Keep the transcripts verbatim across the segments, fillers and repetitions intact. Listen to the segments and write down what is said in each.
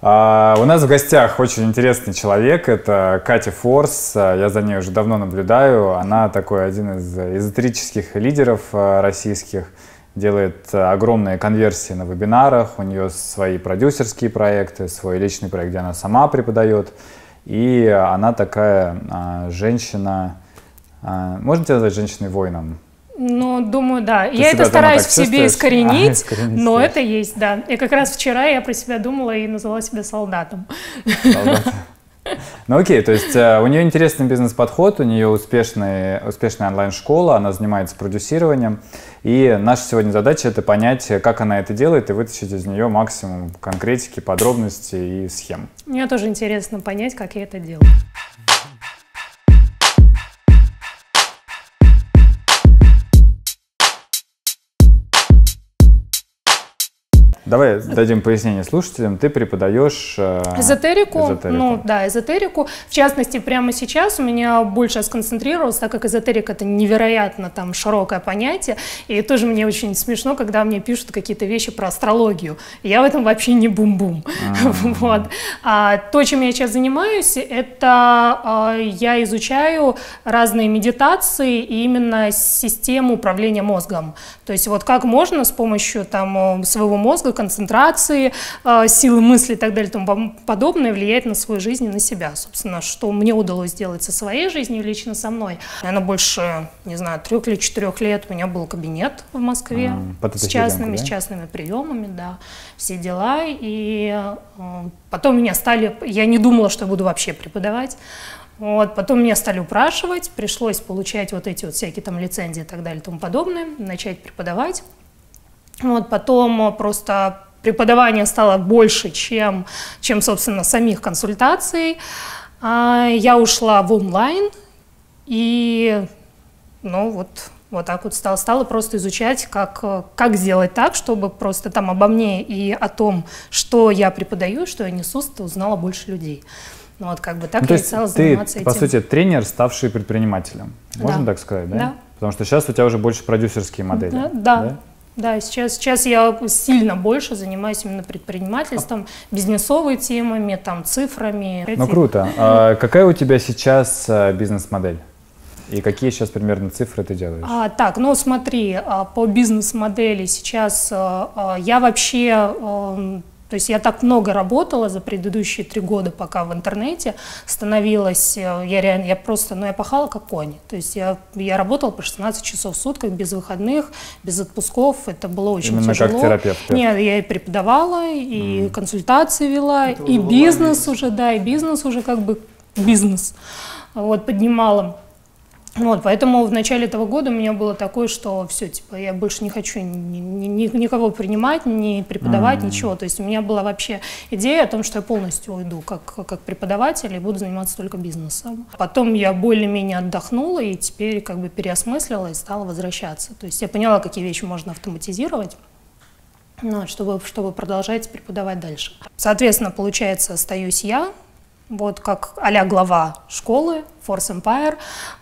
А, у нас в гостях очень интересный человек, это Катя Форс, я за ней уже давно наблюдаю, она такой один из эзотерических лидеров российских, делает огромные конверсии на вебинарах, у нее свои продюсерские проекты, свой личный проект, где она сама преподает, и она такая а, женщина, а, можно тебя назвать женщиной-воином? Ну, думаю, да. Ты я это стараюсь в себе искоренить, а, искоренить, но это есть, да. И как раз вчера я про себя думала и назвала себя солдатом. Солдат. Ну окей, то есть у нее интересный бизнес-подход, у нее успешная онлайн-школа, она занимается продюсированием. И наша сегодня задача — это понять, как она это делает, и вытащить из нее максимум конкретики, подробностей и схем. Мне тоже интересно понять, как я это делаю. Давай дадим пояснение слушателям. Ты преподаешь э, эзотерику, эзотерику. Ну да, эзотерику. В частности, прямо сейчас у меня больше сконцентрировалось, так как эзотерика — это невероятно там широкое понятие. И тоже мне очень смешно, когда мне пишут какие-то вещи про астрологию. Я в этом вообще не бум-бум. Вот. А то, чем я сейчас занимаюсь, это э, я изучаю разные медитации и именно систему управления мозгом. То есть вот как можно с помощью там своего мозга, концентрации, силы мысли и так далее и тому подобное влияет на свою жизнь и на себя. Собственно, что мне удалось сделать со своей жизнью лично со мной. Наверное, больше, не знаю, трех или четырех лет у меня был кабинет в Москве а, с частными, да? с частными приемами, да, все дела. И потом меня стали, я не думала, что я буду вообще преподавать. Вот, потом меня стали упрашивать, пришлось получать вот эти вот всякие там лицензии и так далее и тому подобное, начать преподавать. Вот, потом просто преподавание стало больше, чем, чем, собственно, самих консультаций. Я ушла в онлайн и, ну, вот, вот так вот стала, стала просто изучать, как, как сделать так, чтобы просто там обо мне и о том, что я преподаю, что я несу, узнала больше людей. Ну, вот как бы так ну, я и стала заниматься ты, этим. По сути, тренер, ставший предпринимателем, можно да. так сказать, да? да? Потому что сейчас у тебя уже больше продюсерские модели. Да, да. да? Да, сейчас, сейчас я сильно больше занимаюсь именно предпринимательством, бизнесовыми темами, там, цифрами. Ну, круто. А какая у тебя сейчас бизнес-модель? И какие сейчас примерно цифры ты делаешь? А, так, ну смотри, по бизнес-модели сейчас я вообще... То есть я так много работала за предыдущие три года, пока в интернете становилась, я реально, я просто, ну я пахала как конь. То есть я, я работала по шестнадцать часов в сутках, без выходных, без отпусков, это было очень Именно тяжело. Как терапевт? Нет, я и преподавала, и mm. консультации вела, это и бизнес ловить. уже, да, и бизнес уже как бы бизнес вот, поднимала. Вот, поэтому в начале этого года у меня было такое, что все, типа, я больше не хочу ни, ни, ни, никого принимать, не ни преподавать, mm-hmm. ничего. То есть у меня была вообще идея о том, что я полностью уйду как, как преподаватель и буду заниматься только бизнесом. Потом я более-менее отдохнула и теперь как бы переосмыслила и стала возвращаться. То есть я поняла, какие вещи можно автоматизировать. Ну, чтобы, чтобы продолжать преподавать дальше. Соответственно, получается, остаюсь я. Вот как а-ля глава школы Force Empire.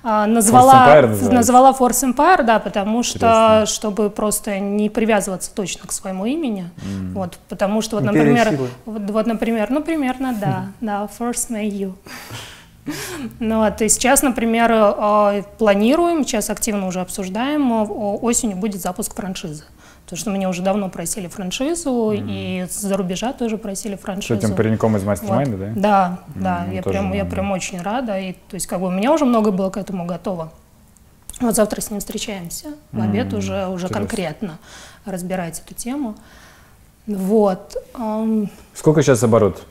А, назвала, Force Empire назвала Force Empire, да, потому что, Интересно. чтобы просто не привязываться точно к своему имени. Mm. Вот, потому что, вот, например, вот, вот, например, ну, примерно, да, да, Force Empire. Ну, а то сейчас, например, планируем, сейчас активно уже обсуждаем, осенью будет запуск франшизы. Потому что меня уже давно просили франшизу, mm-hmm. и с-за рубежа тоже просили франшизу. С этим пареньком из мастер-майнда, вот. да? Да, mm-hmm. да, я прям, я прям очень рада. И, то есть, как бы у меня уже много было к этому готово. Вот завтра с ним встречаемся, в обед mm-hmm. уже, уже конкретно разбирать эту тему. Вот. Сколько сейчас оборот?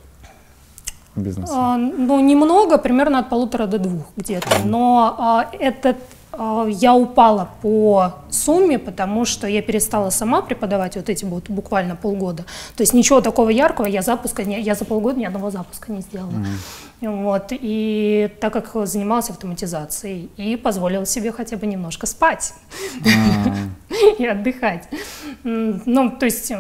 Бизнес. А, ну, немного, примерно от полутора до двух где-то. Но а, этот а, я упала по сумме, потому что я перестала сама преподавать вот эти вот буквально полгода. То есть ничего такого яркого я запуска не, я за полгода ни одного запуска не сделала. Mm. Вот, и так как занималась автоматизацией и позволила себе хотя бы немножко спать mm. и отдыхать. Ну, то есть...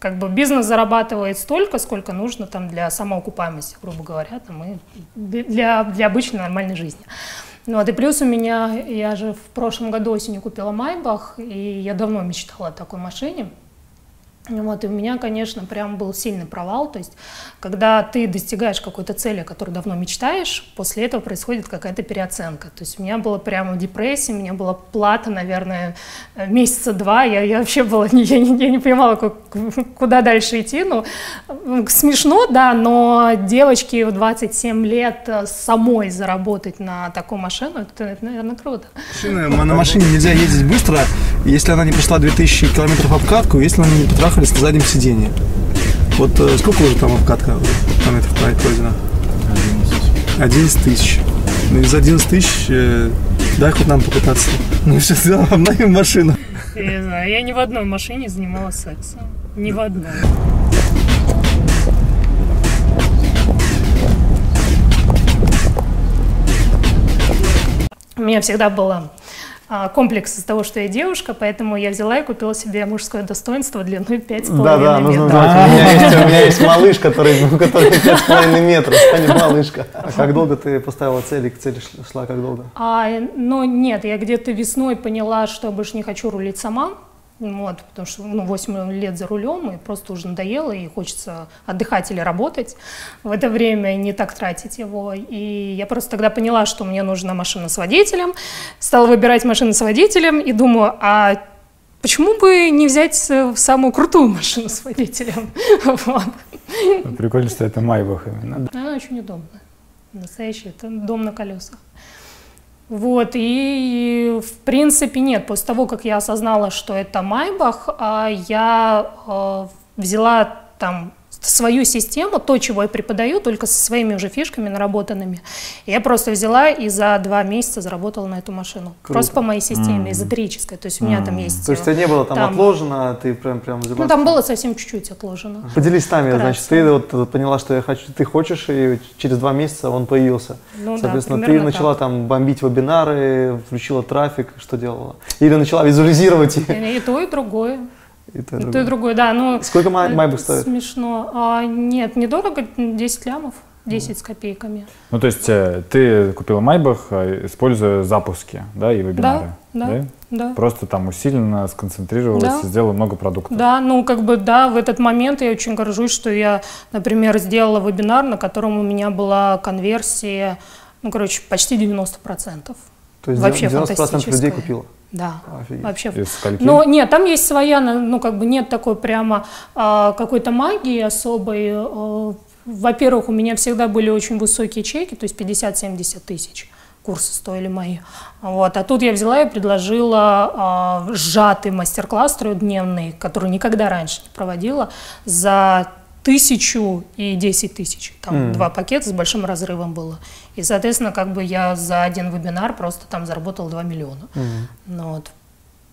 Как бы бизнес зарабатывает столько, сколько нужно там, для самоокупаемости, грубо говоря, там, и для, для обычной нормальной жизни. Вот, и плюс у меня, я же в прошлом году осенью купила Майбах, и я давно мечтала о такой машине. Вот, и у меня, конечно, прям был сильный провал, то есть, когда ты достигаешь какой-то цели, о которой давно мечтаешь, после этого происходит какая-то переоценка, то есть у меня была прямо депрессия, у меня была плата, наверное, месяца два, я, я вообще была, я не, я не понимала, как, куда дальше идти, ну, смешно, да, но девочке в двадцать семь лет самой заработать на такую машину, это, это наверное, круто. Машина, на машине нельзя ездить быстро, если она не прошла две тысячи километров обкатку, если она не потрахала на заднем сиденье. Вот э, сколько уже там обкатка километров пройдена? одиннадцать тысяч. Ну из одиннадцати тысяч э, дай хоть нам покататься. Мы сейчас обновим машину. Я не знаю, я ни в одной машине занималась сексом. Ни в одной. У меня всегда было комплекс из того, что я девушка, поэтому я взяла и купила себе мужское достоинство длиной пять с половиной метров. Да, да, нужно знать. У меня есть малыш, который пять с половиной метров, а не малышка. А как долго ты поставила цели, к цели шла, как долго? Ну нет, я где-то весной поняла, что я больше не хочу рулить сама. Вот, потому что ну, восемь лет за рулем, и просто уже надоело, и хочется отдыхать или работать в это время, не так тратить его. И я просто тогда поняла, что мне нужна машина с водителем, стала выбирать машину с водителем и думаю, а почему бы не взять самую крутую машину с водителем? Прикольно, что это Майбах именно. Она очень удобная, настоящая, это дом на колесах. Вот, и в принципе нет, после того, как я осознала, что это Майбах, я взяла там свою систему, то, чего я преподаю, только со своими уже фишками наработанными. Я просто взяла и за два месяца заработала на эту машину. Круто. Просто по моей системе, mm. эзотерической. То есть у меня mm. там есть... То есть у тебя не было там, там... отложено, ты прям, прям взяла... Ну, там было совсем чуть-чуть отложено. Ага. Поделись с нами, как значит, раз. Ты вот поняла, что я хочу, ты хочешь, и через два месяца он появился. Ну, соответственно, да, ты начала так. там бомбить вебинары, включила трафик, что делала? Или начала визуализировать? И то, и другое. И то, и другое. И другое, да. Ну, сколько Майбах стоит? Смешно. А, нет, недорого, десять лямов, десять mm. с копейками. Ну, то есть ты купила Майбах, используя запуски, да, и вебинары? Да, да, да. Просто там усиленно сконцентрировалась, да. сделала много продуктов. Да, ну, как бы, да, в этот момент я очень горжусь, что я, например, сделала вебинар, на котором у меня была конверсия, ну, короче, почти девяносто процентов. То есть вообще девяносто процентов людей купила? Да, офигеть. Вообще. Но нет, там есть своя, ну как бы нет такой прямо а, какой-то магии особой. А, во-первых, у меня всегда были очень высокие чеки, то есть пятьдесят-семьдесят тысяч курсы стоили мои. Вот. А тут я взяла и предложила а, сжатый мастер-класс трехдневный, который никогда раньше не проводила, за тысячу и десять тысяч. Там mm. два пакета с большим разрывом было. И, соответственно, как бы я за один вебинар просто там заработала два миллиона. Mm. Ну, вот.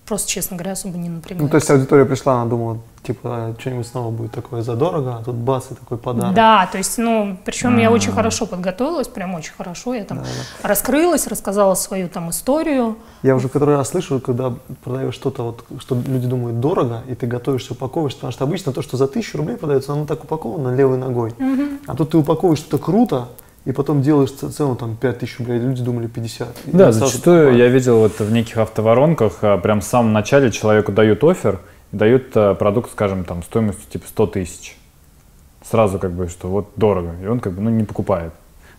Просто, честно говоря, особо не напрягаюсь. Ну, то есть аудитория пришла, она думала, типа, что-нибудь снова будет такое задорого, а тут бац, и такой подарок. Да, то есть, ну, причем mm. я очень хорошо подготовилась, прям очень хорошо. Я там да, да. раскрылась, рассказала свою там историю. Я уже который раз слышу, когда продаешь что-то, вот, что люди думают дорого, и ты готовишься, упаковываешь, потому что обычно то, что за тысячу рублей продается, оно так упаковано левой ногой. Mm-hmm. А тут ты упаковываешь что-то круто, и потом делаешь цену там пять тысяч рублей, люди думали пятьдесят. Да, зачастую я видел вот в неких автоворонках, прям в самом начале человеку дают оффер, дают продукт, скажем, там стоимостью типа сто тысяч. Сразу как бы, что вот дорого, и он как бы ну, не покупает.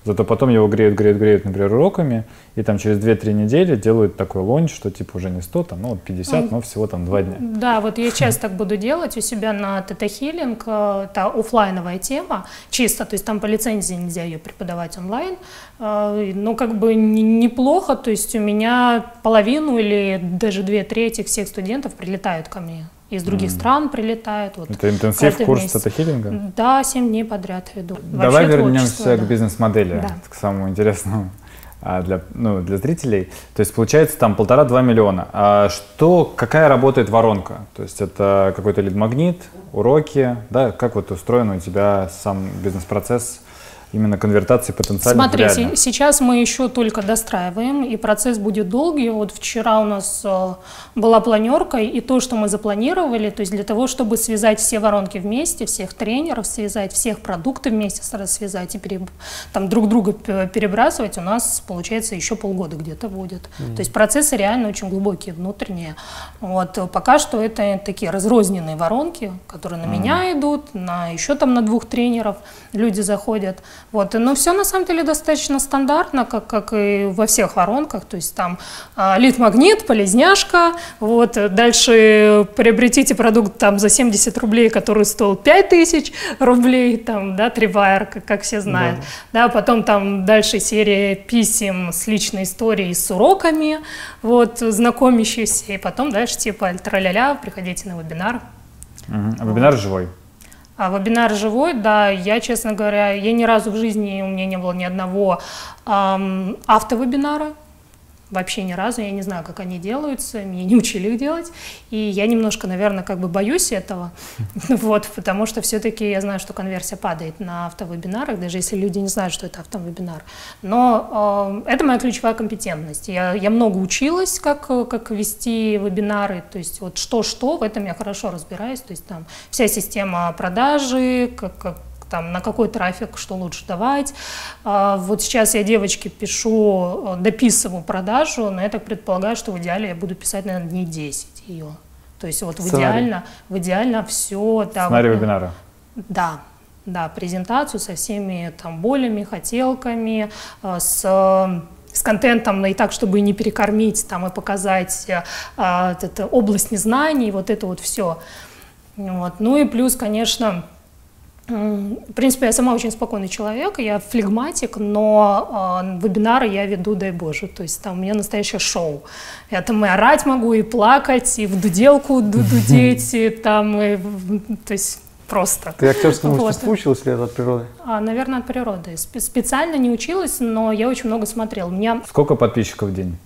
Зато потом его греют, греют, греют, например, уроками, и там через две-три недели делают такой лонч, что типа уже не сто, там, ну, пятьдесят, но всего там два дня. Да, вот я часто так буду делать у себя на тета-хилинг, это офлайновая тема, чисто, то есть там по лицензии нельзя ее преподавать онлайн, но как бы неплохо, то есть у меня половину или даже две трети всех студентов прилетают ко мне. Из других mm. стран прилетают. Вот, это интенсив курс тета-хилинга? Да, семь дней подряд веду. Давай вообще вернемся да. к бизнес-модели, да. к самому интересному а для, ну, для зрителей. То есть получается там полтора-два миллиона. А что, какая работает воронка? То есть это какой-то лид-магнит, уроки, да? Как вот устроен у тебя сам бизнес-процесс именно конвертации потенциально. Смотри, се сейчас мы еще только достраиваем, и процесс будет долгий. Вот вчера у нас э, была планерка, и то, что мы запланировали, то есть для того, чтобы связать все воронки вместе, всех тренеров связать, всех продуктов вместе связать и переб... там друг друга перебрасывать, у нас, получается, еще полгода где-то будет. Mm-hmm. То есть процессы реально очень глубокие, внутренние. Вот, пока что это такие разрозненные воронки, которые на mm-hmm. меня идут, на еще там на двух тренеров люди заходят. Вот. Но все на самом деле достаточно стандартно, как, как и во всех воронках. То есть там а, лид-магнит, полезняшка, вот. Дальше приобретите продукт там, за семьдесят рублей, который стоил пять тысяч рублей, там, да, тривайер, как, как все знают. Да. Да, потом там дальше серия писем с личной историей, с уроками, вот, знакомящиеся. И потом дальше типа тра-ля-ля, приходите на вебинар. Угу. А вебинар вот. живой? А вебинар живой, да, я, честно говоря, я ни разу в жизни, у меня не было ни одного эм, автовебинара, вообще ни разу, я не знаю, как они делаются, меня не учили их делать, и я немножко, наверное, как бы боюсь этого, вот, потому что все-таки я знаю, что конверсия падает на автовебинарах, даже если люди не знают, что это автовебинар, но э, это моя ключевая компетентность, я, я много училась, как, как вести вебинары, то есть вот что-что, в этом я хорошо разбираюсь, то есть там вся система продажи, как, как там, на какой трафик, что лучше давать. А, вот сейчас я девочке пишу, дописываю продажу, но я так предполагаю, что в идеале я буду писать, наверное, дней десять ее. То есть вот в идеально, в идеально все. Да, сценарий вот, вебинара. Да, да, презентацию со всеми там болями, хотелками, с... с контентом, и так, чтобы не перекормить там, и показать а, вот это, область незнаний, вот это вот все. Вот. Ну и плюс, конечно, в принципе, я сама очень спокойный человек, я флегматик, но э, вебинары я веду, дай боже, то есть там у меня настоящее шоу. Я там и орать могу, и плакать, и в дуделку дудеть, и там, и, то есть просто. Ты актерскому мастерству училась ли это от природы? А, наверное, от природы. Специально не училась, но я очень много смотрела. Меня... Сколько подписчиков в день?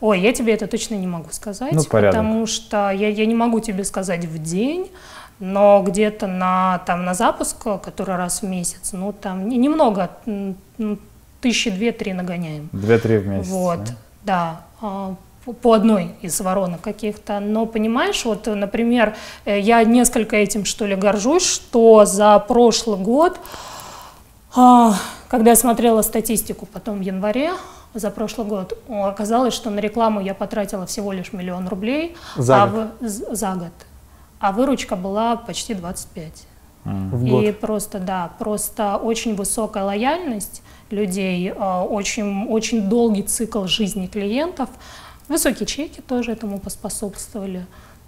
Ой, я тебе это точно не могу сказать, ну, потому что я, я не могу тебе сказать в день. Но где-то на, там, на запуск, который раз в месяц, ну там немного, тысячи две-три нагоняем. Две-три в месяц. Вот, да. да. По одной из воронок каких-то. Но понимаешь, вот, например, я несколько этим, что ли, горжусь, что за прошлый год, когда я смотрела статистику потом в январе, за прошлый год, оказалось, что на рекламу я потратила всего лишь миллион рублей. За а год. В, за год. А выручка была почти двадцать пять. В год. И просто, да, просто очень высокая лояльность людей, очень, очень долгий цикл жизни клиентов, высокие чеки тоже этому поспособствовали.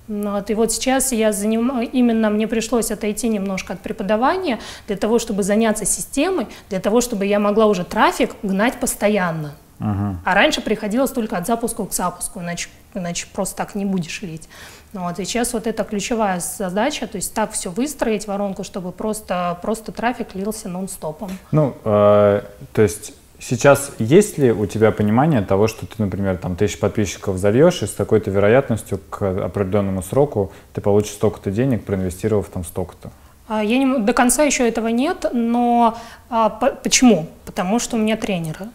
Вот. И вот сейчас я заним... именно мне пришлось отойти немножко от преподавания для того, чтобы заняться системой, для того, чтобы я могла уже трафик гнать постоянно. Ага. А раньше приходилось только от запуска к запуску, иначе, иначе просто так не будешь лить. Вот, и сейчас вот это ключевая задача, то есть так все выстроить воронку, чтобы просто, просто трафик лился нон-стопом. Ну, э, то есть сейчас есть ли у тебя понимание того, что ты, например, там тысячу подписчиков зальешь, и с такой-то вероятностью к определенному сроку ты получишь столько-то денег, проинвестировав там столько-то? Я не, до конца еще этого нет, но а, по, почему? Потому что у меня тренеры.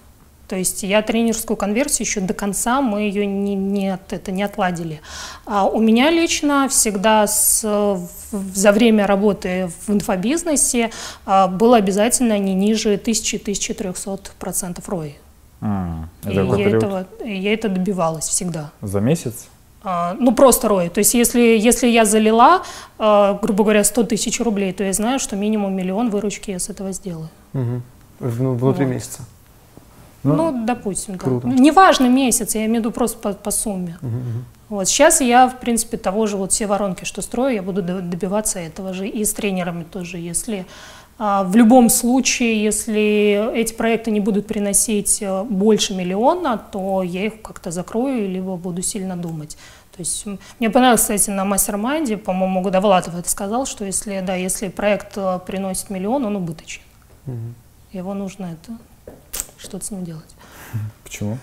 То есть я тренерскую конверсию еще до конца, мы ее не, не, это, не отладили. А у меня лично всегда с, в, за время работы в инфобизнесе а, было обязательно не ниже тысячи-тысячи трёхсот процентов рои. А, и я, этого, я это добивалась всегда. За месяц? А, ну просто рои. То есть если, если я залила, а, грубо говоря, сто тысяч рублей, то я знаю, что минимум миллион выручки я с этого сделаю. Угу. Внутри вот. месяца? Ну, ну, допустим, круто. Да. Неважно месяц, я имею в виду просто по, по сумме. Угу, угу. Вот сейчас я, в принципе, того же, вот все воронки, что строю, я буду добиваться этого же и с тренерами тоже. Если а, в любом случае, если эти проекты не будут приносить больше миллиона, то я их как-то закрою, либо буду сильно думать. То есть мне понравилось, кстати, на мастер-майнде, по-моему, Давлатов это сказал, что если, да, если проект приносит миллион, он убыточен. Угу. Его нужно это... что-то с ним делать. Почему?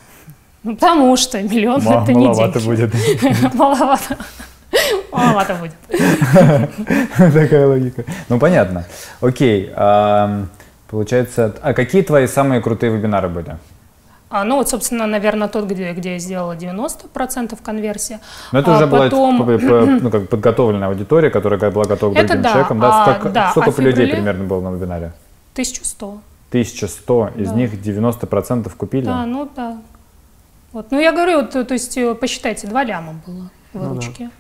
Ну, потому что миллион Ма, это не деньги. Будет. Маловато. Маловато будет. Такая логика. Ну, понятно. Окей. Получается, а какие твои самые крутые вебинары были? А, ну вот, собственно, наверное, тот, где, где я сделала девяносто процентов конверсии. Но это а уже потом... была ну, как подготовленная аудитория, которая была готова к это другим да. человекам. Да? А, сколько да. сколько а людей феврале... примерно было на вебинаре? тысяча сто. тысяча сто, да. Из них девяносто процентов купили? Да, ну да. Вот. Ну я говорю, вот, то есть посчитайте, два ляма было выручки. Ну, да.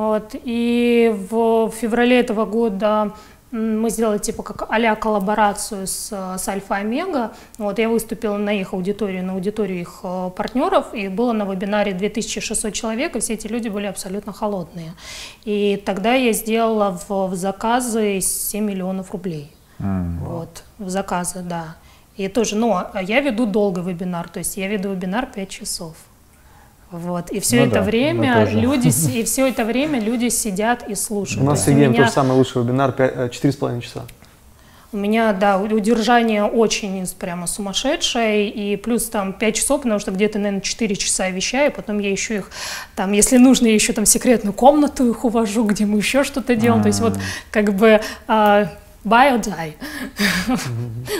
Вот. И в феврале этого года... Мы сделали типа как а-ля коллаборацию с, с Альфа Омега. Вот, я выступила на их аудиторию, на аудиторию их партнеров, и было на вебинаре две тысячи шестьсот человек, и все эти люди были абсолютно холодные. И тогда я сделала в, в заказы семь миллионов рублей. Mm-hmm. Вот, в заказы, да. И тоже, но я веду долго вебинар, то есть я веду вебинар пять часов. Вот. И все ну это да, время люди, и все это время люди сидят и слушают. У нас сегодня меня... тоже самый лучший вебинар четыре с половиной часа. У меня, да, удержание очень прямо сумасшедшее, и плюс там пять часов, потому что где-то, наверное, четыре часа вещаю, потом я еще их, там, если нужно, я еще там секретную комнату их увожу, где мы еще что-то делаем, А-а-а. то есть вот как бы... Buy or die. Mm-hmm.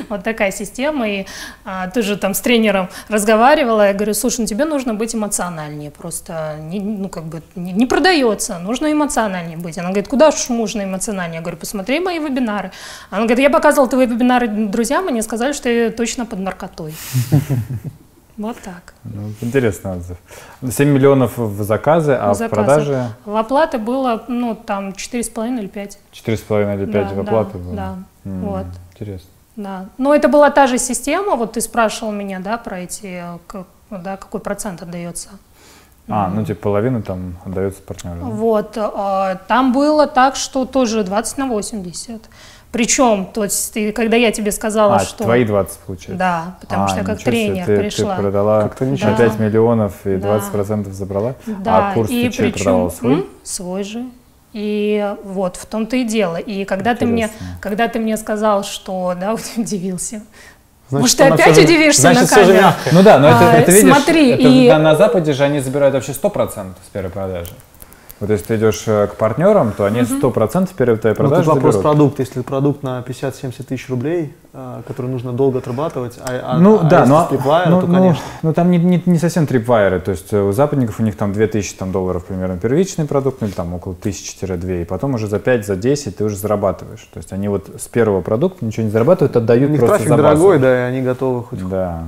Вот такая система. И а, ты же там с тренером разговаривала. Я говорю, слушай, ну, тебе нужно быть эмоциональнее. Просто не, ну, как бы, не, не продается. Нужно эмоциональнее быть. Она говорит, куда уж можно эмоциональнее? Я говорю, посмотри мои вебинары. Она говорит, я показывала твои вебинары друзьям, они сказали, что я точно под наркотой. Вот так. Ну, интересный отзыв. семь миллионов в заказы, а в продаже? В оплаты было, ну, там, четыре с половиной или пять. четыре с половиной или пять да, в оплаты да, было? Да, М-м, вот. Интересно. Да. Но это была та же система, вот ты спрашивал меня, да, про эти, как, да, какой процент отдается. А, ну, типа, половина там отдается партнеру. Вот. А, там было так, что тоже двадцать на восемьдесят. Причем, то есть, ты, когда я тебе сказала, а, что… А, твои двадцать, получается? Да, потому а, что я как тренер ты, пришла. Ты продала да. пять миллионов и да. двадцать процентов забрала, да. А курс и ты чей продавала? Свой? М, свой же. И вот, в том-то и дело. И когда ты, мне, когда ты мне сказал, что… Да, удивился. Значит, может, ты опять же, удивишься значит, на камеру? Же, ну да, но это, а, это видишь, смотри, это, и... да, на Западе же они забирают вообще сто процентов с первой продажи. Вот если ты идешь к партнерам, то они сто процентов первой твоей продажи заберут. Ну, тут вопрос продукта. Если продукт на пятьдесят-семьдесят тысяч рублей, который нужно долго отрабатывать, а, ну, а, да, а но, трипвайеры, ну, то, конечно. Ну, ну там не, не, не совсем трипвайеры. То есть у западников у них там две тысячи долларов примерно первичный продукт, ну, или там около тысячи-двух, и потом уже за пять, за десять ты уже зарабатываешь. То есть они вот с первого продукта ничего не зарабатывают, отдают у них просто трафик дорогой, да, и они готовы хоть... Да.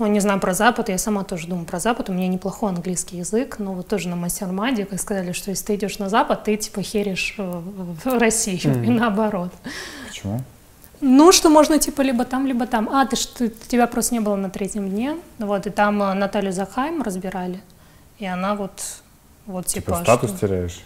Ну, не знаю про Запад, я сама тоже думаю про Запад, у меня неплохой английский язык, но вот тоже на мастер-майнде, как сказали, что если ты идешь на Запад, ты типа херишь в Россию, mm-hmm. и наоборот. Почему? Ну, что можно типа либо там, либо там. А, ты что, тебя просто не было на третьем дне, вот, и там Наталью Захайм разбирали, и она вот, вот типа... Типа статус что... теряешь?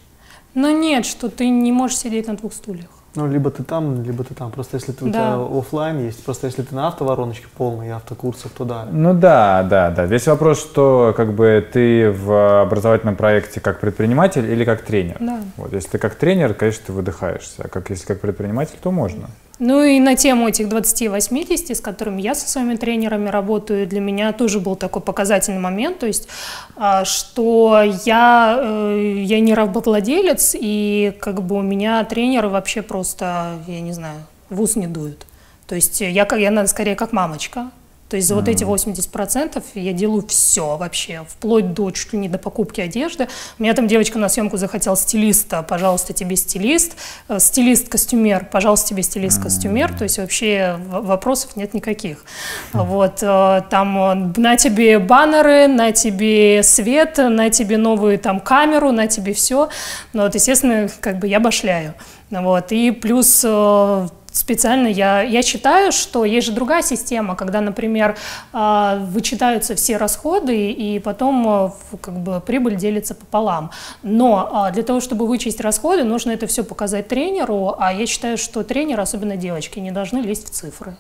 Ну нет, что ты не можешь сидеть на двух стульях. Ну, либо ты там, либо ты там. Просто если ты, да. у тебя офлайн есть, просто если ты на автовороночке полный, автокурсах, то да. Ну да, да, да. Весь вопрос, что как бы ты в образовательном проекте как предприниматель или как тренер. Да. Вот, если ты как тренер, конечно, ты выдыхаешься, а как, если как предприниматель, то можно. Ну и на тему этих двадцати-восьмидесяти, с которыми я со своими тренерами работаю, для меня тоже был такой показательный момент, то есть, что я, я не рабовладелец, и как бы у меня тренеры вообще просто, я не знаю, в ус не дуют. То есть я, я надо скорее как мамочка. То есть за mm-hmm. вот эти восемьдесят процентов я делаю все вообще, вплоть до чуть ли не до покупки одежды. У меня там девочка на съемку захотела стилиста, пожалуйста, тебе стилист. Стилист-костюмер, пожалуйста, тебе стилист-костюмер. Mm-hmm. То есть вообще вопросов нет никаких. Mm-hmm. Вот, там на тебе баннеры, на тебе свет, на тебе новую там камеру, на тебе все. Но вот, естественно, как бы я башляю. Вот, и плюс... Специально я, я считаю, что есть же другая система, когда, например, вычитаются все расходы и потом как бы прибыль делится пополам. Но для того, чтобы вычесть расходы, нужно это все показать тренеру, а я считаю, что тренеры, особенно девочки, не должны лезть в цифры.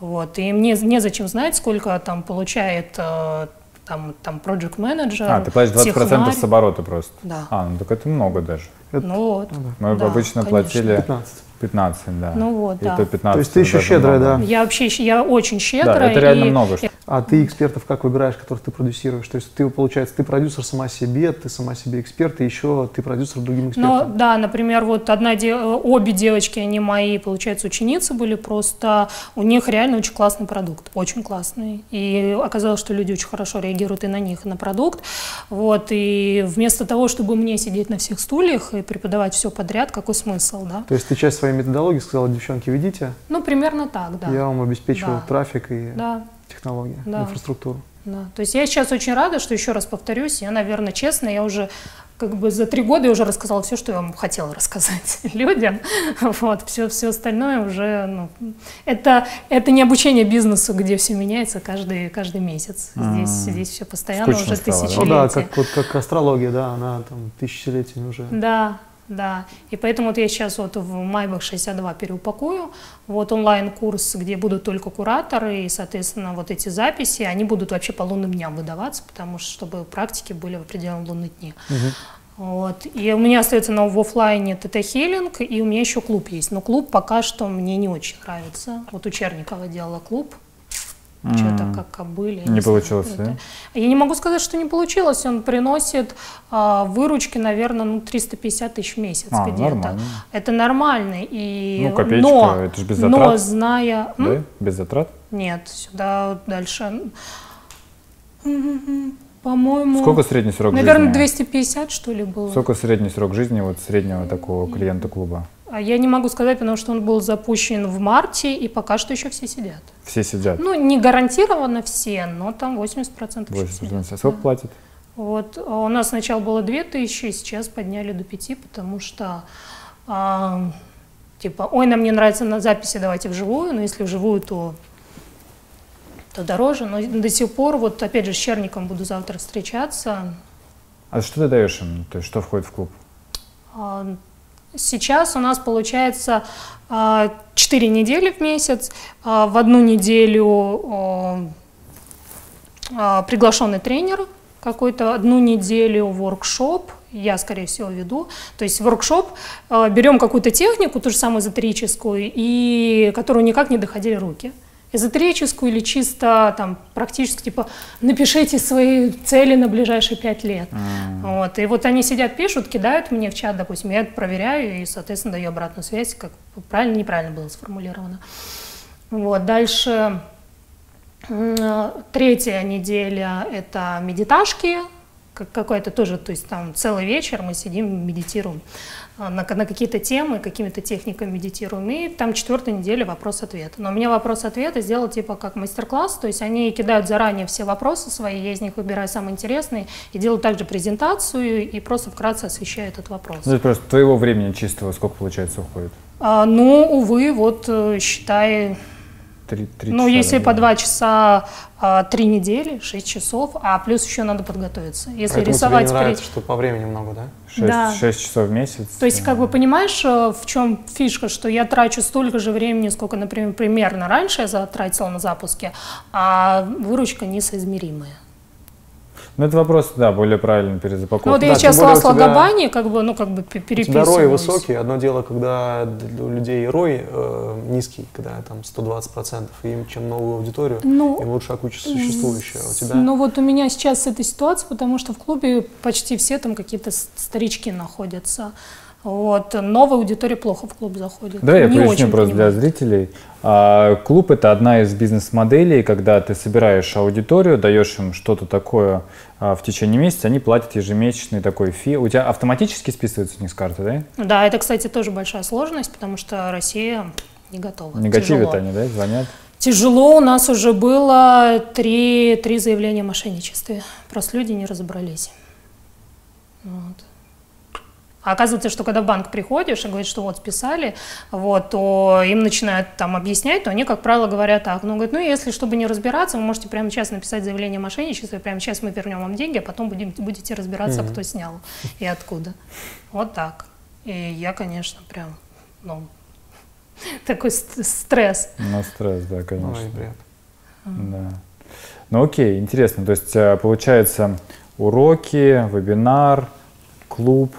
Вот. И мне незачем знать, сколько там получает там, там project manager. А, ты платишь двадцать процентов с оборота просто? Да. А, ну так это много даже. Это, ну вот. Мы да, обычно конечно. платили пятнадцать, пятнадцать, да. Ну вот, да. То, пятнадцать, то есть ты еще щедрая, много. да? Я вообще, я очень щедрая. Да, это реально и... много. Что... А ты экспертов как выбираешь, которых ты продюсируешь? То есть ты, получается, ты продюсер сама себе, ты сама себе эксперт, и еще ты продюсер другим экспертам. Ну да, например, вот одна де... обе девочки, они мои, получается, ученицы были, просто у них реально очень классный продукт, очень классный. И оказалось, что люди очень хорошо реагируют и на них, и на продукт. Вот, и вместо того, чтобы мне сидеть на всех стульях и преподавать все подряд, какой смысл, да? То есть ты часть своей методологии сказала, девчонки, ведите? Ну, примерно так, да. Я вам обеспечивал да. трафик и... Да. технологии, да. инфраструктуру. Да. То есть я сейчас очень рада, что, еще раз повторюсь, я, наверное, честно, я уже как бы за три года я уже рассказала все, что я вам хотела рассказать людям. Вот. Все, все остальное уже... Ну, это, это не обучение бизнесу, где все меняется каждый, каждый месяц. Здесь, здесь все постоянно, скучно уже стало, тысячелетия. Ну да, как, вот, как астрология, да, она там тысячелетия уже... Да. Да, и поэтому вот я сейчас вот в Майбах шестьдесят два переупакую, вот онлайн-курс, где будут только кураторы, и, соответственно, вот эти записи, они будут вообще по лунным дням выдаваться, потому что, чтобы практики были в определенные лунные дни. Угу. Вот. И у меня остается на, в офлайне тета-хилинг, и у меня еще клуб есть, но клуб пока что мне не очень нравится. Вот у Черникова делала клуб. Что-то как кобыли. Не получилось, да? Я не могу сказать, что не получилось. Он приносит а, выручки, наверное, ну, триста пятьдесят тысяч в месяц а, где-то. Нормально. Это нормально. И... Ну, копеечка, но, это же без затрат. Но зная... Да? М? Без затрат? Нет, сюда дальше... По-моему... Сколько средний срок наверное, жизни? Наверное, двести пятьдесят, что ли, было. Сколько средний срок жизни вот среднего такого клиента клуба? Я не могу сказать, потому что он был запущен в марте, и пока что еще все сидят. Все сидят? Ну, не гарантированно все, но там восемьдесят процентов. восемьдесят процентов. А сколько да. платит? Вот. У нас сначала было две тысячи, сейчас подняли до пяти, потому что... А, типа, ой, нам не нравится на записи, давайте вживую, но если вживую, то... то дороже, но до сих пор, вот опять же, с Черником буду завтра встречаться. А что ты даешь им? То есть что входит в клуб? Сейчас у нас получается четыре недели в месяц. В одну неделю приглашенный тренер какой-то, одну неделю воркшоп, я, скорее всего, веду. То есть воркшоп, берем какую-то технику, ту же самую эзотерическую, и которую никак не доходили руки. Эзотерическую или чисто там практически, типа, напишите свои цели на ближайшие пять лет. Mm. Вот. И вот они сидят, пишут, кидают мне в чат, допустим, я это проверяю и, соответственно, даю обратную связь, как правильно, неправильно было сформулировано. Вот. Дальше третья неделя – это медиташки, какой-то тоже, то есть там целый вечер мы сидим, медитируем на, на какие-то темы, какими-то техниками медитируем, и там четвертая неделя вопрос-ответ. Но у меня вопрос-ответ сделал типа как мастер-класс, то есть они кидают заранее все вопросы свои, я из них выбираю самые интересные, и делаю также презентацию, и просто вкратце освещаю этот вопрос. Ну, это просто твоего времени чистого сколько, получается, уходит? А, ну, увы, вот считай... три, три ну, часа, если да, по два часа, три недели, шесть часов, а плюс еще надо подготовиться. Если поэтому рисовать... Тебе не нравится, при... что по времени много, да? шесть, да. шесть часов в месяц. То есть, как бы понимаешь, в чем фишка, что я трачу столько же времени, сколько, например, примерно раньше я затратила на запуске, а выручка несоизмеримая. Ну, это вопрос, да, более правильно перезапаковка. Ну, вот да, я сейчас лас Лагабани, как бы, ну, как бы переписываюсь. У тебя рои высокие, одно дело, когда у людей рой э, низкий, когда там сто двадцать процентов, им чем новую аудиторию, ну, им лучше окучить существующую. У тебя... Ну, вот у меня сейчас эта ситуация, потому что в клубе почти все там какие-то старички находятся. Вот, новая аудитория плохо в клуб заходит. Да, я поясню просто для зрителей. А, клуб – это одна из бизнес-моделей, когда ты собираешь аудиторию, даешь им что-то такое а, в течение месяца, они платят ежемесячный такой фи. У тебя автоматически списываются с них с карты, да? Да, это, кстати, тоже большая сложность, потому что Россия не готова. Негативят они, да, звонят? Тяжело, у нас уже было три, три заявления о мошенничестве. Просто люди не разобрались. Вот. А оказывается, что когда в банк приходишь и говорит, что вот списали, вот, то им начинают там объяснять, то они, как правило, говорят так. Ну, говорит, ну если, чтобы не разбираться, вы можете прямо сейчас написать заявление о мошенничестве, прямо сейчас мы вернем вам деньги, а потом будем, будете разбираться, mm-hmm. кто снял и откуда. Вот так. И я, конечно, прям, ну, такой стресс. Ну, стресс, да, конечно. Ой, бред. Да. Ну, окей, интересно. То есть, получается, уроки, вебинар, клуб.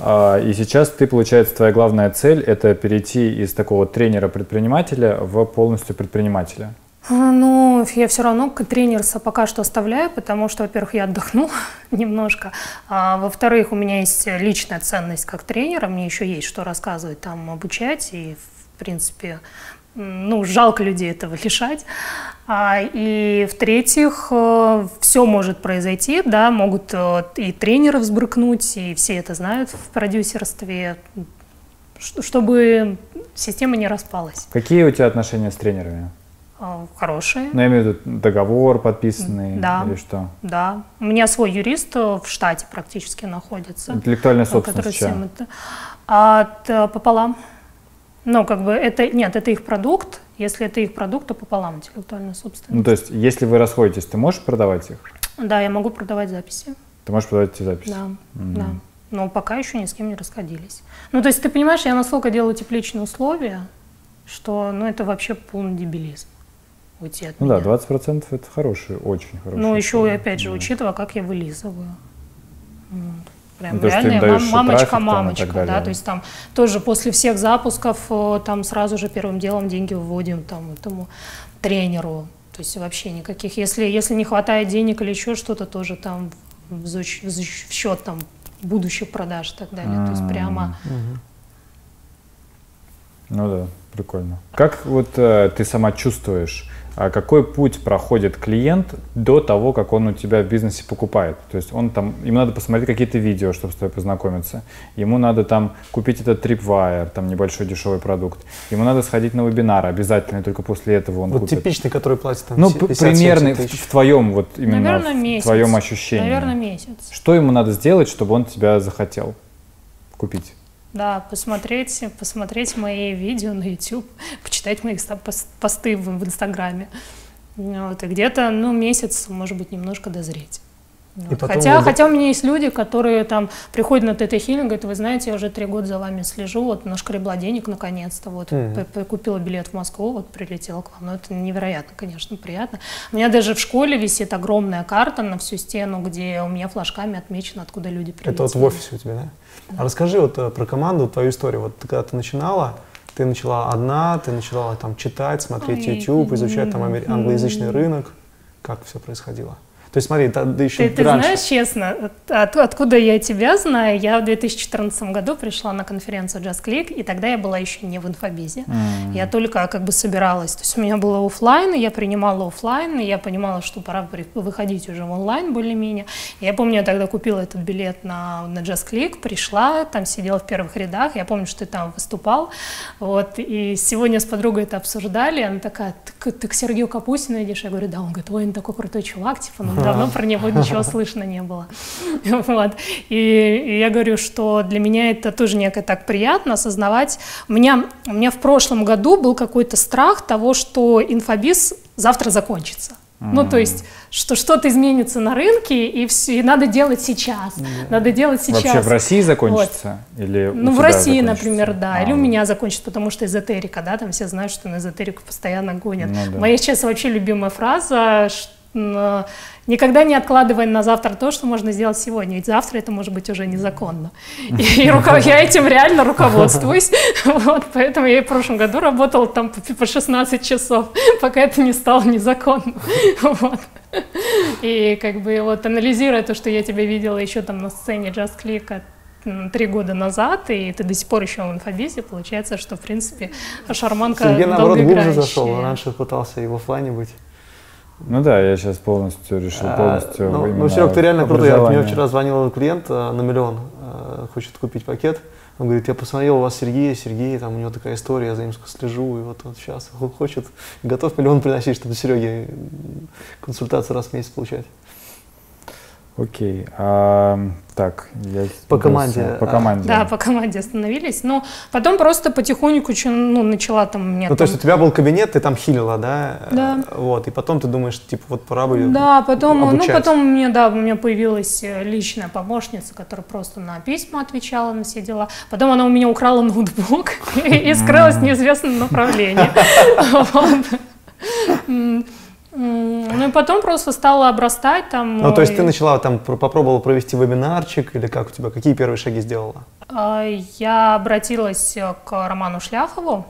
И сейчас ты, получается, твоя главная цель – это перейти из такого тренера-предпринимателя в полностью предпринимателя. Ну, я все равно тренерство пока что оставляю, потому что, во-первых, я отдохну немножко, а, во-вторых, у меня есть личная ценность как тренера, мне еще есть что рассказывать, там, обучать, и, в принципе, ну, жалко людей этого лишать. А, и, в-третьих, все может произойти, да, могут и тренеры взбрыкнуть, и все это знают в продюсерстве, чтобы система не распалась. Какие у тебя отношения с тренерами? Хорошие. Но я имею в виду договор подписанный, да, или что? Да. У меня свой юрист в штате практически находится. Интеллектуальная собственность. Это... От, пополам. Ну, как бы это... Нет, это их продукт. Если это их продукт, то пополам интеллектуальная собственность. Ну, то есть, если вы расходитесь, ты можешь продавать их? Да, я могу продавать записи. Ты можешь продавать эти записи? Да, mm-hmm. да. Но пока еще ни с кем не расходились. Ну, то есть, ты понимаешь, я настолько делаю тепличные условия, что, ну, это вообще полный дебилизм. Уйти от ну меня. Да, двадцать процентов это хорошие, очень хорошие. Ну, еще, условия. Опять же, да. Учитывая, как я вылизываю. Вот. Прям ну, реально мам, мамочка-мамочка, мамочка, да, то есть там тоже после всех запусков там сразу же первым делом деньги выводим там этому тренеру, то есть вообще никаких, если, если не хватает денег или еще что-то, тоже там в, в счет там будущих продаж и так далее, а -а -а. То есть прямо… Угу. Ну да, прикольно. Как вот э, ты сама чувствуешь, какой путь проходит клиент до того, как он у тебя в бизнесе покупает? То есть он там, ему надо посмотреть какие-то видео, чтобы с тобой познакомиться. Ему надо там купить этот Tripwire, там небольшой дешевый продукт. Ему надо сходить на вебинар обязательно, и только после этого он вот купит. Вот типичный, который платит там ну, примерный в, в твоем, вот именно Наверное, в месяц. твоем ощущении. Наверное, месяц. Что ему надо сделать, чтобы он тебя захотел купить? Да, посмотреть, посмотреть мои видео на YouTube, почитать мои посты в Инстаграме. Вот, и где-то, ну, месяц, может быть, немножко дозреть. Вот. Хотя, вы... хотя у меня есть люди, которые там приходят на тета-хилинг и говорят, вы знаете, я уже три года за вами слежу, вот нашкребла денег наконец-то, вот, mm-hmm. купила билет в Москву, вот, прилетела к вам. Ну, это невероятно, конечно, приятно. У меня даже в школе висит огромная карта на всю стену, где у меня флажками отмечено, откуда люди прилетели. Это вот в офисе у тебя, да? Да. А расскажи вот про команду, твою историю. Вот когда ты начинала, ты начала одна, ты начала там читать, смотреть YouTube, изучать там англоязычный рынок. Как все происходило? То есть смотри, да, да еще ты, ты знаешь, честно, от, откуда я тебя знаю, я в две тысячи четырнадцатом году пришла на конференцию Just Click, и тогда я была еще не в инфобизе. Mm-hmm. Я только как бы собиралась. То есть у меня было офлайн, я принимала офлайн, и я понимала, что пора выходить уже в онлайн более-менее. Я помню, я тогда купила этот билет на, на Just Click, пришла, там сидела в первых рядах, я помню, что ты там выступал. Вот, и сегодня с подругой это обсуждали, она такая, ты, ты к Сергею Капустину идешь? Я говорю, да. Он говорит, ой, он такой крутой чувак, типа, ну, давно про него ничего слышно не было. Вот. И, и я говорю, что для меня это тоже некое так приятно осознавать. У меня, у меня в прошлом году был какой-то страх того, что инфобиз завтра закончится. Mm-hmm. Ну, то есть, что что-то изменится на рынке, и, все, и надо делать сейчас. Mm-hmm. Надо делать сейчас. Вообще в России закончится? Вот. Или ну, в России, закончится? Например, да. А, или у меня закончится, потому что эзотерика, да, там все знают, что на эзотерику постоянно гонят. Ну, да. Моя сейчас вообще любимая фраза, что никогда не откладывай на завтра то, что можно сделать сегодня, ведь завтра это может быть уже незаконно. И я этим реально руководствуюсь, поэтому я в прошлом году работала там по шестнадцать часов, пока это не стало незаконно. И как бы вот анализируя то, что я тебя видела еще там на сцене Just Click три года назад, и ты до сих пор еще в инфобизе, получается, что в принципе шарманка долгоиграющая. Сергей, наоборот, глубже зашел, раньше пытался и в офлайне быть. Ну да, я сейчас полностью решил, полностью... А, ну, Серег, ты реально крутой. Мне вчера звонил клиент а, на миллион, а, хочет купить пакет. Он говорит, я посмотрел у вас Сергея, Сергей, там у него такая история, я за ним слежу, и вот он сейчас хочет, готов миллион приносить, чтобы Сереге консультацию раз в месяц получать. Окей. А, так, я по просто, команде. По команде. Да, по команде остановились. Но потом просто потихоньку ну, начала там мне. Ну, там... то есть у тебя был кабинет, ты там хилила, да? Да. Вот. И потом ты думаешь, типа, вот пора бы. Да, потом, обучать. Ну, потом у меня, да, у меня появилась личная помощница, которая просто на письма отвечала, на все дела. Потом она у меня украла ноутбук и скрылась в неизвестном направлении. Ну и потом просто стала обрастать там. Ну, то есть ты начала там, попробовала провести вебинарчик, или как у тебя, какие первые шаги сделала? Я обратилась к Роману Шляхову.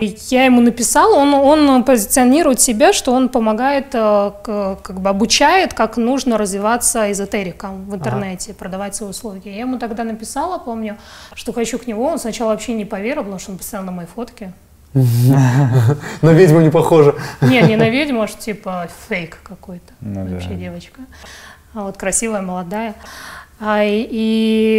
Я ему написала, он, он позиционирует себя, что он помогает, как бы обучает, как нужно развиваться эзотерикам в интернете, ага. продавать свои услуги. Я ему тогда написала, помню, что хочу к нему, он сначала вообще не поверил, потому что он писал на мои фотки. На ведьму не похоже. Не, не на ведьму, аж типа фейк какой-то, ну, вообще да. девочка. А вот красивая, молодая. А, и,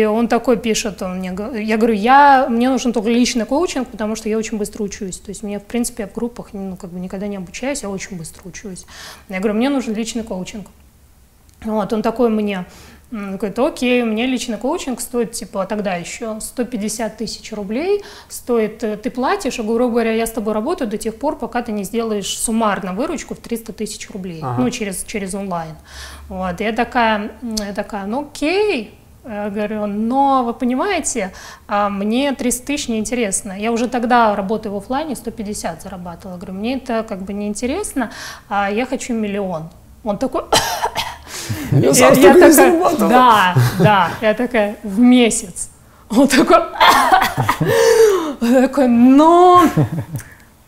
и он такой пишет, он мне, я говорю, я, мне нужен только личный коучинг, потому что я очень быстро учусь. То есть мне, в принципе, я в группах ну, как бы никогда не обучаюсь, я очень быстро учусь. Я говорю, мне нужен личный коучинг. Вот, он такой мне, он говорит, окей, мне личный коучинг стоит, типа, тогда еще сто пятьдесят тысяч рублей стоит, ты платишь, и, грубо говоря, я с тобой работаю до тех пор, пока ты не сделаешь суммарно выручку в триста тысяч рублей, ага. ну, через, через онлайн. Вот, я такая, я такая, ну, окей, я говорю, но, вы понимаете, мне триста тысяч неинтересно. Я уже тогда работаю в офлайне, сто пятьдесят зарабатывала. Я говорю, мне это как бы неинтересно, а я хочу миллион. Он такой... Я, я, я такая, да, да, я такая, в месяц. Он такой, такой, ну,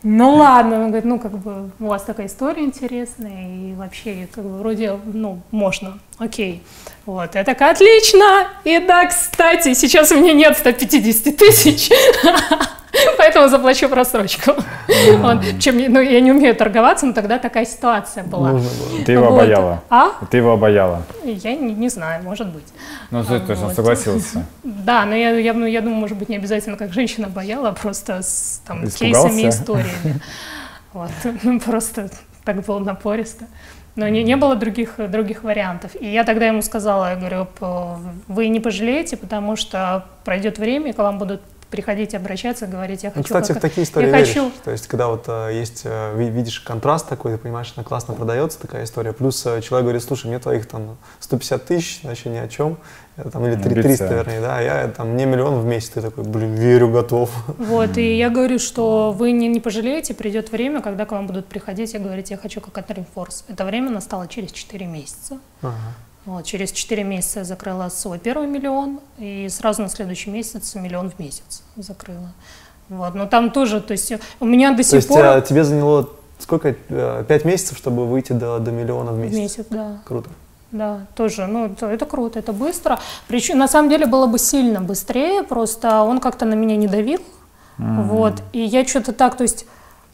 ну ладно. Он говорит, ну как бы у вас такая история интересная, и вообще, как бы вроде, ну, можно, окей. Вот, я такая, отлично, и да, кстати, сейчас у меня нет ста пятидесяти тысяч. Поэтому заплачу просрочку. Mm-hmm. Чем, ну, я не умею торговаться, но тогда такая ситуация была. Ты его вот. обаяла? А? Ты его обаяла? Я не, не знаю, может быть. Ну, ты а, точно вот. согласился. Да, но я, я, ну, я думаю, может быть, не обязательно как женщина обаяла, а просто с там, кейсами и историями. Вот. Ну, просто так было напористо. Но не, не было других, других вариантов. И я тогда ему сказала, я говорю, вы не пожалеете, потому что пройдет время, и к вам будут приходить, обращаться, говорить, я хочу... Ну, кстати, в такие истории веришь. Хочу... То есть, когда вот а, есть, а, видишь контраст такой, ты понимаешь, она классно продается, такая история. Плюс а, человек говорит, слушай, мне твоих там сто пятьдесят тысяч, значит, ни о чем. Там, или триста, вернее, да, я там, мне миллион в месяц, ты такой, блин, верю, готов. Вот, и я говорю, что вы не, не пожалеете, придет время, когда к вам будут приходить и говорить, я хочу как Катя Форс. Это время настало через четыре месяца. Ага. Вот, через четыре месяца я закрыла свой первый миллион, и сразу на следующий месяц миллион в месяц закрыла. Вот, но там тоже, то есть у меня до сих пор... То есть тебе заняло сколько, пять месяцев, чтобы выйти до, до миллиона в месяц? В месяц, да. Круто. Да, тоже, ну это, это круто, это быстро. Причем, на самом деле, было бы сильно быстрее, просто он как-то на меня не давил. Mm-hmm. Вот, и я что-то так, то есть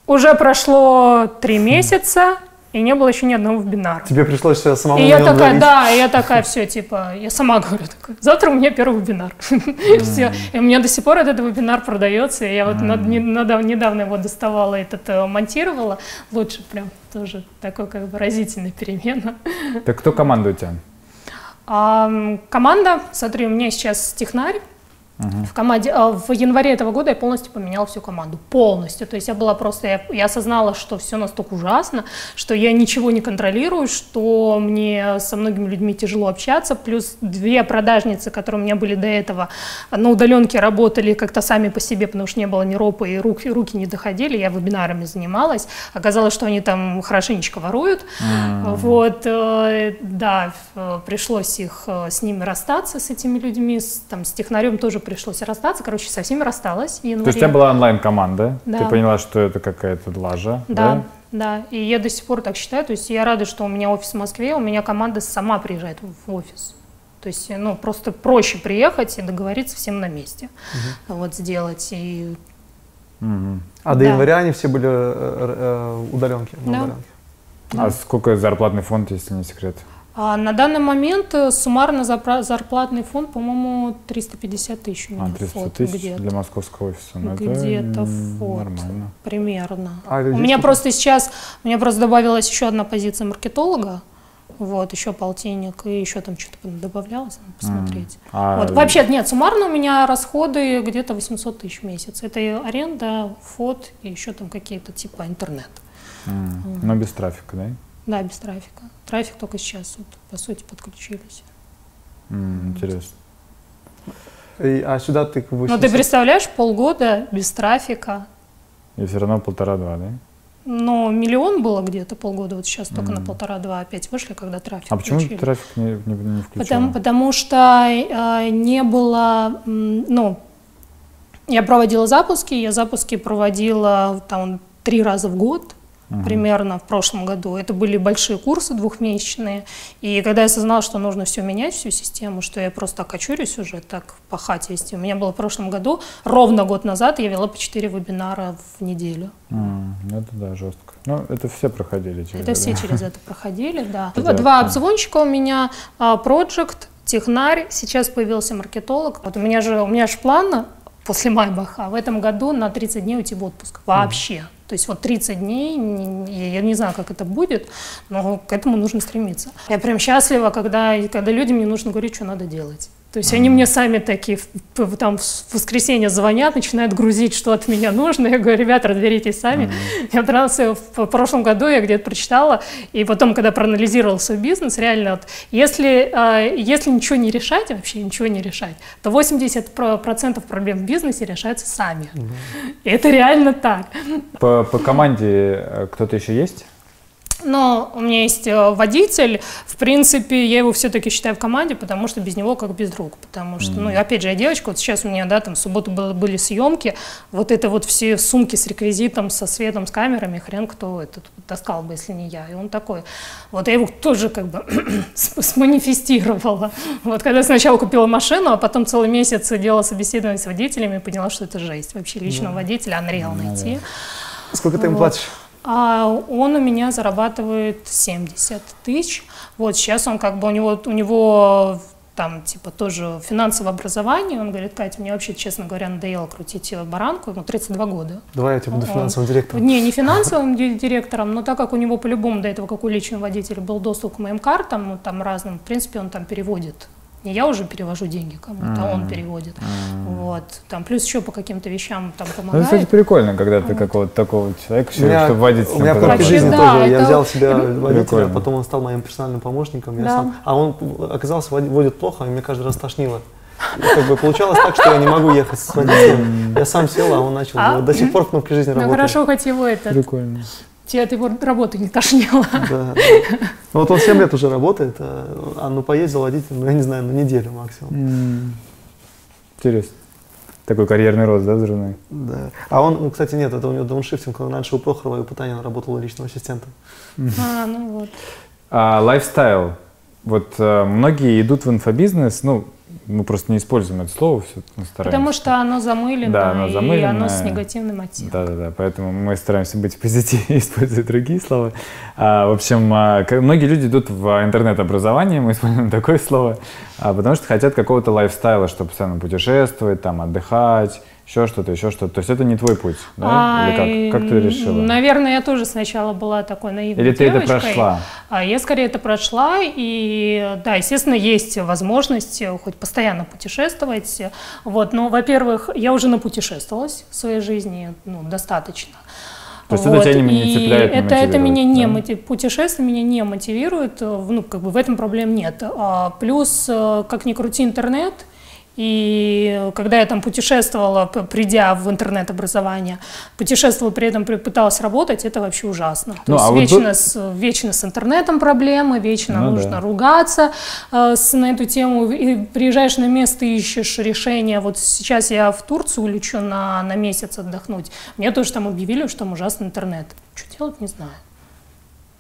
уже прошло три месяца, и не было еще ни одного вебинара. Тебе пришлось себя самому... И я такая, давить. да, я такая, все, типа, я сама говорю, такая, завтра у меня первый вебинар. Mm-hmm. Все. И у меня до сих пор этот вебинар продается. Я вот mm-hmm. над, над, недавно его доставала, этот монтировала. Лучше прям тоже такой как бы разительная перемена. Так кто команда у тебя? А, команда, смотри, у меня сейчас технарь. Uh-huh. В команде, в январе этого года я полностью поменяла всю команду, полностью, то есть я была просто, я, я осознала, что все настолько ужасно, что я ничего не контролирую, что мне со многими людьми тяжело общаться, плюс две продажницы, которые у меня были до этого, на удаленке работали как-то сами по себе, потому что не было ни ропы, и руки, руки не доходили, я вебинарами занималась, оказалось, что они там хорошенечко воруют, uh-huh. вот, да, пришлось их, с ними расстаться, с этими людьми, с, там, с технарем тоже пришлось расстаться, короче, со всеми рассталась. То есть у тебя была онлайн-команда, да. Ты поняла, что это какая-то лажа, да? Да, да, и я до сих пор так считаю, то есть я рада, что у меня офис в Москве, у меня команда сама приезжает в офис, то есть, ну, просто проще приехать и договориться всем на месте, угу. вот, сделать, и... Угу. А до да. января они все были э, удаленки? Да. удаленки. Да. А сколько зарплатный фонд, если не секрет? А на данный момент суммарно зарплатный фонд, по-моему, триста пятьдесят тысяч. А, триста тысяч для московского офиса. Где-то фонд, нормально. Примерно. А, у меня просто сейчас, у меня просто добавилась еще одна позиция маркетолога, вот, еще полтинник, и еще там что-то добавлялось, надо посмотреть. А, вот, а... Вообще, нет, суммарно у меня расходы где-то восемьсот тысяч в месяц. Это и аренда, фот, и еще там какие-то типа интернет. А, вот. Но без трафика, да? Да, без трафика. Трафик только сейчас, вот, по сути, подключились. Mm, интересно. И, а сюда ты... восемьдесят... Ну, ты представляешь, полгода без трафика. И все равно полтора-два, да? Но миллион было где-то полгода, вот сейчас только mm. на полтора-два опять вышли, когда трафик. А почему включили. Трафик не, не, не включен? Потому, потому что э, не было, ну, я проводила запуски, я запуски проводила там три раза в год. Uh-huh. Примерно в прошлом году. Это были большие курсы двухмесячные. И когда я осознала, что нужно все менять, всю систему, что я просто окочурюсь уже, так пахать есть. У меня было в прошлом году, ровно год назад, я вела по четыре вебинара в неделю. Mm, это да, жестко. Ну, это все проходили через это. Это все через это проходили, да. Два обзвонщика у меня, проджект, технарь, сейчас появился маркетолог. Вот у меня же, у меня же план после Майбаха в этом году на тридцать дней уйти в отпуск. Вообще. Uh-huh. То есть вот тридцать дней, я не знаю, как это будет, но к этому нужно стремиться. Я прям счастлива, когда, когда людям не нужно говорить, что надо делать. То есть они мне сами такие, там, в воскресенье звонят, начинают грузить, что от меня нужно. Я говорю, ребята, разберитесь сами. Mm-hmm. Я правда, в прошлом году я где-то прочитала, и потом, когда проанализировала свой бизнес, реально, вот, если, если ничего не решать, вообще ничего не решать, то восемьдесят процентов проблем в бизнесе решаются сами. Mm-hmm. И это реально так. По, по команде кто-то еще есть? Но у меня есть водитель, в принципе, я его все-таки считаю в команде, потому что без него как без рук, потому что, mm-hmm. ну, опять же, я девочка, вот сейчас у меня, да, там, в субботу было, были съемки, вот это вот все сумки с реквизитом, со светом, с камерами, хрен кто это таскал бы, если не я, и он такой, вот я его тоже как бы сманифестировала, вот когда сначала купила машину, а потом целый месяц делала собеседование с водителями и поняла, что это жесть, вообще личного mm-hmm. водителя, анреал mm-hmm. найти. Сколько ты им вот. Платишь? А он у меня зарабатывает семьдесят тысяч. Вот сейчас он как бы у него, у него там типа тоже финансовое образование. Он говорит, Катя, мне вообще, честно говоря, надоело крутить баранку. Ему тридцать два года. Давай я тебе буду финансовым директором. Не, не финансовым директором, но так как у него по-любому до этого, как у личного водителя, был доступ к моим картам, ну, там разным, в принципе, он там переводит. Не я уже перевожу деньги кому-то, а он переводит. Вот. Там, плюс еще по каким-то вещам там помогает. Ну, кстати, прикольно, когда ты какого-то такого человека, чтобы водить. У меня по жизни тоже. Я взял себя водителя, потом он стал моим персональным помощником. А он оказался водит плохо, и мне каждый раз тошнило. Как бы получалось так, что я не могу ехать с водителем. Я сам сел, а он начал. До сих пор в кнопке жизни работает. Ну, хорошо, хоть его это. Прикольно. Тебя от его работы не тошнило. Да, да. Ну, вот он семь лет уже работает, а, а ну поездил водителем, ну, я не знаю, на неделю максимум. Mm. Интересно. Такой карьерный рост, да, взрывной? Да. А он, ну, кстати, нет, это у него дауншифтинг, он раньше у Прохорова и у Потанина работал личным ассистентом. Mm. А, ну вот. А, лайфстайл. Вот а, многие идут в инфобизнес, ну, мы просто не используем это слово, все стараемся. Потому что оно замылено, да, оно замылено, и оно с негативным оттенком. Да-да-да, поэтому мы стараемся быть в позитиве, использовать другие слова. А, в общем, а, многие люди идут в интернет-образование, мы используем такое слово, а, потому что хотят какого-то лайфстайла, чтобы постоянно путешествовать, там, отдыхать. Еще что-то, еще что-то. То есть это не твой путь, да? А, Или как? Как ты решила? Наверное, я тоже сначала была такой наивной Или девочкой. Или ты это прошла? Я скорее это прошла. И да, естественно, есть возможность хоть постоянно путешествовать. Вот, но, во-первых, я уже напутешествовалась в своей жизни, ну, достаточно. То есть вот. Это тебя не цепляет, не это, это меня не да? мотив... путешествие меня не мотивирует. Ну, как бы в этом проблем нет. А, плюс, как ни крути, интернет. И когда я там путешествовала, придя в интернет-образование, путешествовала, при этом пыталась работать, это вообще ужасно. То ну, есть а вот вечно, вы... с, вечно с интернетом проблемы, вечно ну, нужно да. ругаться э, с, на эту тему. И приезжаешь на место, ищешь решение. Вот сейчас я в Турцию улечу на, на месяц отдохнуть. Мне тоже там объявили, что там ужасный интернет. Что делать, не знаю.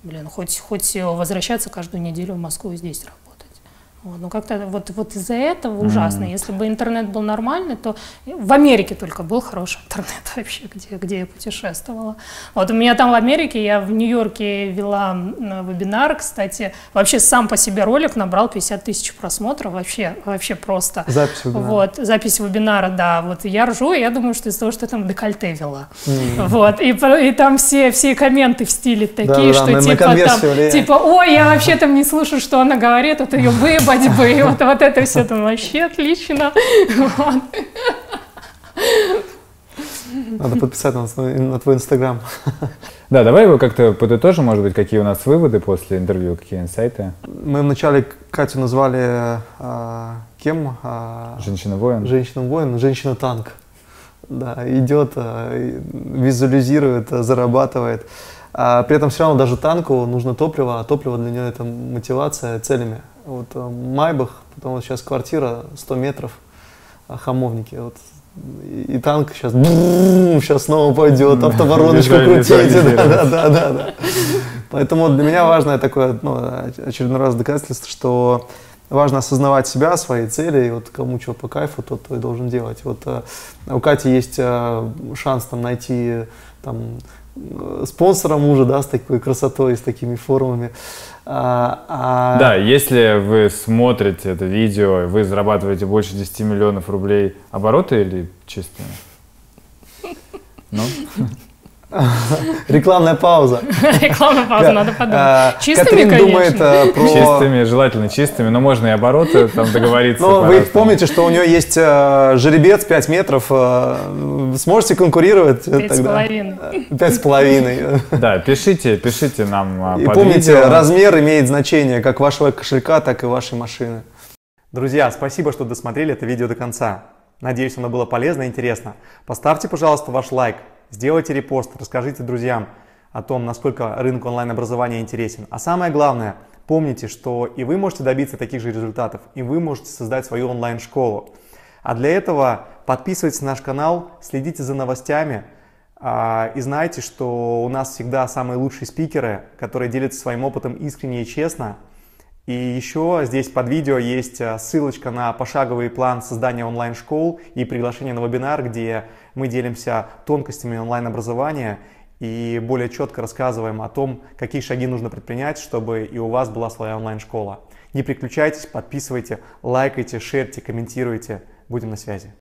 Блин, хоть, хоть возвращаться каждую неделю в Москву и здесь работать. Вот, ну как-то вот, вот из-за этого ужасно. Mm-hmm. Если бы интернет был нормальный, то в Америке только был хороший интернет вообще, где, где я путешествовала. Вот у меня там в Америке, я в Нью-Йорке вела вебинар, кстати, вообще сам по себе ролик набрал пятьдесят тысяч просмотров, вообще, вообще просто. Запись вебинара. Вот, запись вебинара, да. Вот я ржу, и я думаю, что из-за того, что я там декольте вела. Mm-hmm. Вот, и, и там все, все комменты в стиле такие, да, что да, типа, там, типа, ой, я вообще там не слушаю, что она говорит, вот ее выбор. Борьбы. Вот, вот это все там вообще отлично. Вот. Надо подписать на, на твой инстаграм. Да, давай его как-то подытожим, может быть, какие у нас выводы после интервью, какие инсайты. Мы вначале Катю назвали а, кем? А, Женщина-воин. Женщина-воин, женщина-танк. Да, идет, а, визуализирует, а, зарабатывает. А при этом все равно даже танку нужно топливо, а топливо для нее — это мотивация целями. Вот Майбах, потом вот сейчас квартира, сто метров, Хамовники. Вот. И, и танк сейчас, сейчас снова пойдет, автовороночку крутите. Да-да-да. Поэтому для меня важное такое, ну, очередной раз доказательство, что важно осознавать себя, свои цели, и вот кому что по кайфу, тот то и должен делать. Вот у Кати есть шанс там найти там спонсора мужа, да, с такой красотой, с такими формами. А, а... Да, если вы смотрите это видео, вы зарабатываете больше десяти миллионов рублей обороты или чистыми? Ну? Рекламная пауза. Рекламная пауза, надо подумать. Чистыми, конечно. Чистыми, желательно чистыми, но можно и обороты там договориться. Но вы помните, что у нее есть жеребец пять метров. Сможете конкурировать? пять с половиной. Да, пишите, пишите нам. И помните, размер имеет значение как вашего кошелька, так и вашей машины. Друзья, спасибо, что досмотрели это видео до конца. Надеюсь, оно было полезно и интересно. Поставьте, пожалуйста, ваш лайк. Сделайте репост, расскажите друзьям о том, насколько рынок онлайн-образования интересен. А самое главное, помните, что и вы можете добиться таких же результатов, и вы можете создать свою онлайн-школу. А для этого подписывайтесь на наш канал, следите за новостями э, и знайте, что у нас всегда самые лучшие спикеры, которые делятся своим опытом искренне и честно. И еще здесь под видео есть ссылочка на пошаговый план создания онлайн-школ и приглашение на вебинар, где мы делимся тонкостями онлайн-образования и более четко рассказываем о том, какие шаги нужно предпринять, чтобы и у вас была своя онлайн-школа. Не переключайтесь, подписывайте, лайкайте, шерьте, комментируйте. Будем на связи.